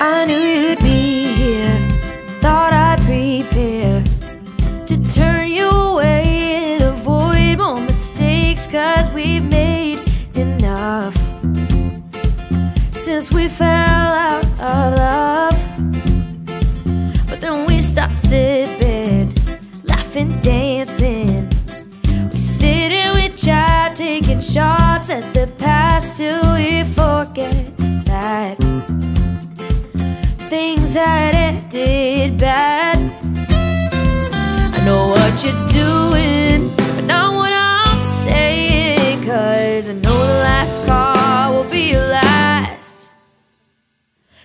I knew you'd be here, thought I'd prepare to turn you away and avoid more mistakes, 'cause we've made enough since we fell out of love. But then we stopped sipping, laughing, dancing. We sit and we chat, taking shots at the past till we forget that things that ended bad. I know what you're doing, but not what I'm saying, 'cause I know the last call will be your last.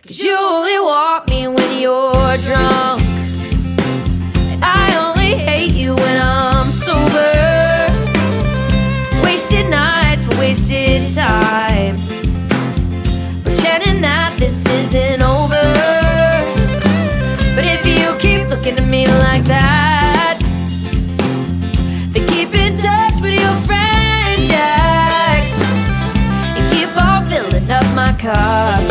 'Cause you only want me when you're drunk, and I only hate you when I'm sober. Wasted nights for wasted time, pretending that this isn't over. But if you keep looking at me like that, then keep in touch with your friend Jack, and keep on filling up my cup.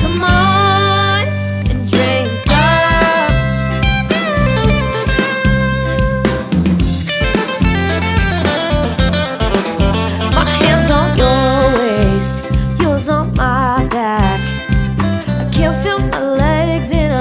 Come on and drink up. My hands on your waist, yours on my back. I can't feel my legs in a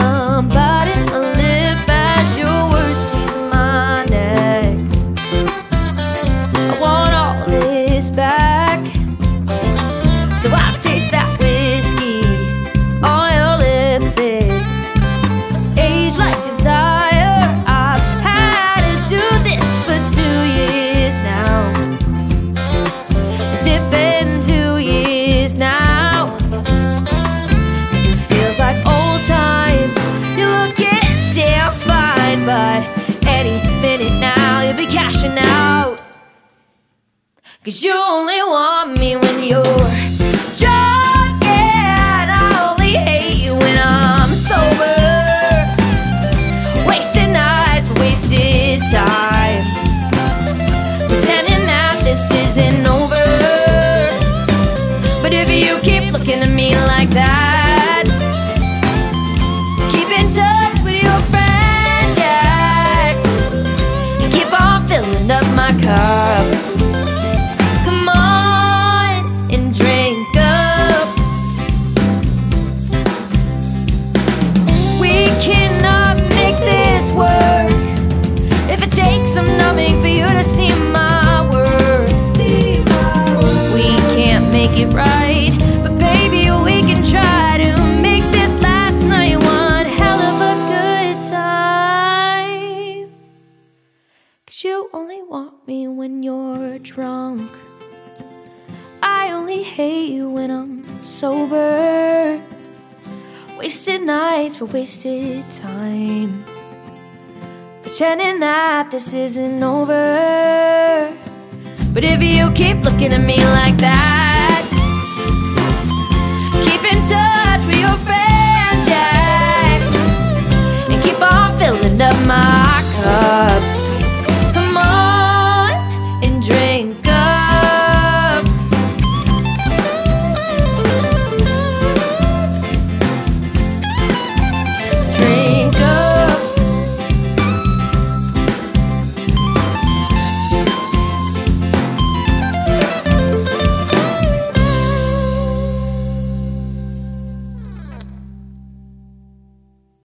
out. 'Cause you only want me when you're drunk, and I only hate you when I'm sober. Wasted nights, wasted time, pretending that this isn't over. But if you keep looking at me like that, keep in touch with your friend Jack, and keep on filling up my cup. It right, but baby, we can try to make this last night one hell of a good time. 'Cause you only want me when you're drunk, I only hate you when I'm sober. Wasted nights for wasted time, pretending that this isn't over. But if you keep looking at me like that,